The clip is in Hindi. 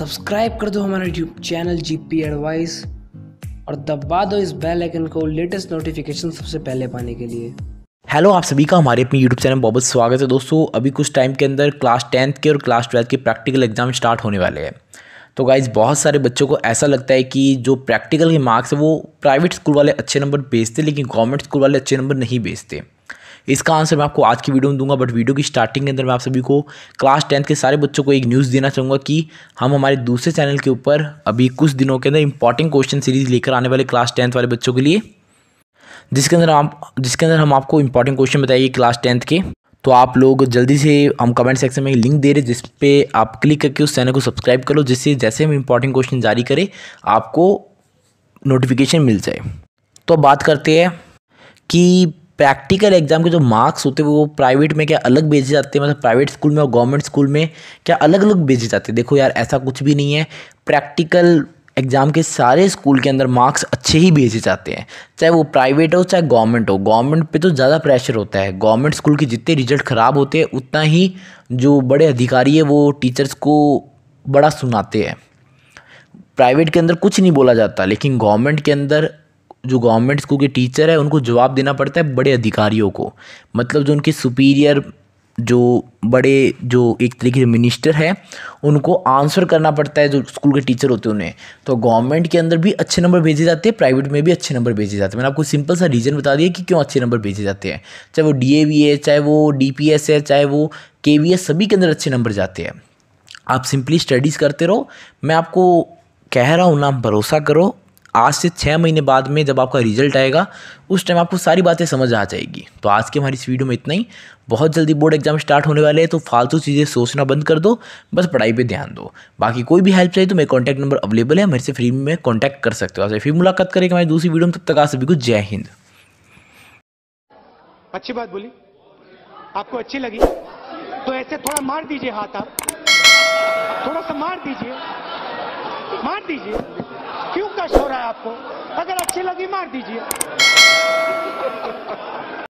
सब्सक्राइब कर दो हमारा यूट्यूब चैनल जीपी एडवाइस और दबा दो इस बेल आइकन को लेटेस्ट नोटिफिकेशन सबसे पहले पाने के लिए। हेलो, आप सभी का हमारे अपने यूट्यूब चैनल बहुत स्वागत है। दोस्तों, अभी कुछ टाइम के अंदर क्लास 10th के और क्लास 12th के प्रैक्टिकल एग्जाम स्टार्ट होने वाले हैं। तो गाइज, बहुत सारे बच्चों को ऐसा लगता है कि जो प्रैक्टिकल के मार्क्स है वो प्राइवेट स्कूल वाले अच्छे नंबर भेजते, लेकिन गवर्नमेंट स्कूल वाले अच्छे नंबर नहीं भेजते। इसका आंसर मैं आपको आज की वीडियो में दूंगा, बट वीडियो की स्टार्टिंग के अंदर मैं आप सभी को क्लास 10th के सारे बच्चों को एक न्यूज़ देना चाहूँगा कि हम हमारे दूसरे चैनल के ऊपर अभी कुछ दिनों के अंदर इंपॉर्टेंट क्वेश्चन सीरीज़ लेकर आने वाले क्लास 10th वाले बच्चों के लिए, जिसके अंदर हम आपको इंपॉर्टेंट क्वेश्चन बताएंगे क्लास 10th के। तो आप लोग जल्दी से, हम कमेंट सेक्शन में लिंक दे रहे जिस पे आप क्लिक करके उस चैनल को सब्सक्राइब करो, जिससे जैसे हम इंपॉर्टेंट क्वेश्चन जारी करें आपको नोटिफिकेशन मिल जाए। तो बात करते हैं कि प्रैक्टिकल एग्जाम के जो मार्क्स होते हैं वो प्राइवेट में क्या अलग भेजे जाते हैं, मतलब प्राइवेट स्कूल में और गवर्नमेंट स्कूल में क्या अलग अलग भेजे जाते हैं। देखो यार, ऐसा कुछ भी नहीं है। प्रैक्टिकल एग्ज़ाम के सारे स्कूल के अंदर मार्क्स अच्छे ही भेजे जाते हैं, चाहे वो प्राइवेट हो चाहे गवर्नमेंट हो। गवर्नमेंट पे तो ज़्यादा प्रेशर होता है। गवर्नमेंट स्कूल के जितने रिजल्ट ख़राब होते हैं उतना ही जो बड़े अधिकारी है वो टीचर्स को बड़ा सुनाते हैं। प्राइवेट के अंदर कुछ नहीं बोला जाता, लेकिन गवर्नमेंट के अंदर जो गवर्नमेंट स्कूल के टीचर है उनको जवाब देना पड़ता है बड़े अधिकारियों को, मतलब जो उनके सुपीरियर, जो बड़े, जो एक तरीके से मिनिस्टर है, उनको आंसर करना पड़ता है जो स्कूल के टीचर होते हैं उन्हें। तो गवर्नमेंट के अंदर भी अच्छे नंबर भेजे जाते हैं, प्राइवेट में भी अच्छे नंबर भेजे जाते हैं। मैंने आपको सिंपल सा रीज़न बता दिया कि क्यों अच्छे नंबर भेजे जाते हैं। चाहे वो DAV है, चाहे वो DPS है, चाहे वो KVA, सभी के अंदर अच्छे नंबर जाते हैं। आप सिंपली स्टडीज़ करते रहो। मैं आपको कह रहा हूँ ना, भरोसा करो। आज से 6 महीने बाद में जब आपका रिजल्ट आएगा उस टाइम आपको सारी बातें समझ आ जाएगी। तो आज के हमारी इस वीडियो में इतना ही। बहुत जल्दी बोर्ड एग्जाम स्टार्ट होने वाले हैं, तो फालतू चीज़ें सोचना बंद कर दो, बस पढ़ाई पे ध्यान दो। बाकी कोई भी हेल्प चाहिए तो मेरे कॉन्टैक्ट नंबर अवेलेबल है, मेरे से फ्री में कॉन्टैक्ट कर सकते हो। आपसे फिर मुलाकात करेंगे हमारी दूसरी वीडियो में। तब तक आप सभी को जय हिंद। अच्छी बात बोली, आपको अच्छी लगी तो ऐसे थोड़ा मार दीजिए, हाथ आप थोड़ा सा मार दीजिए। क्यों कष्ट हो रहा है आपको? अगर अच्छी लगी मार दीजिए।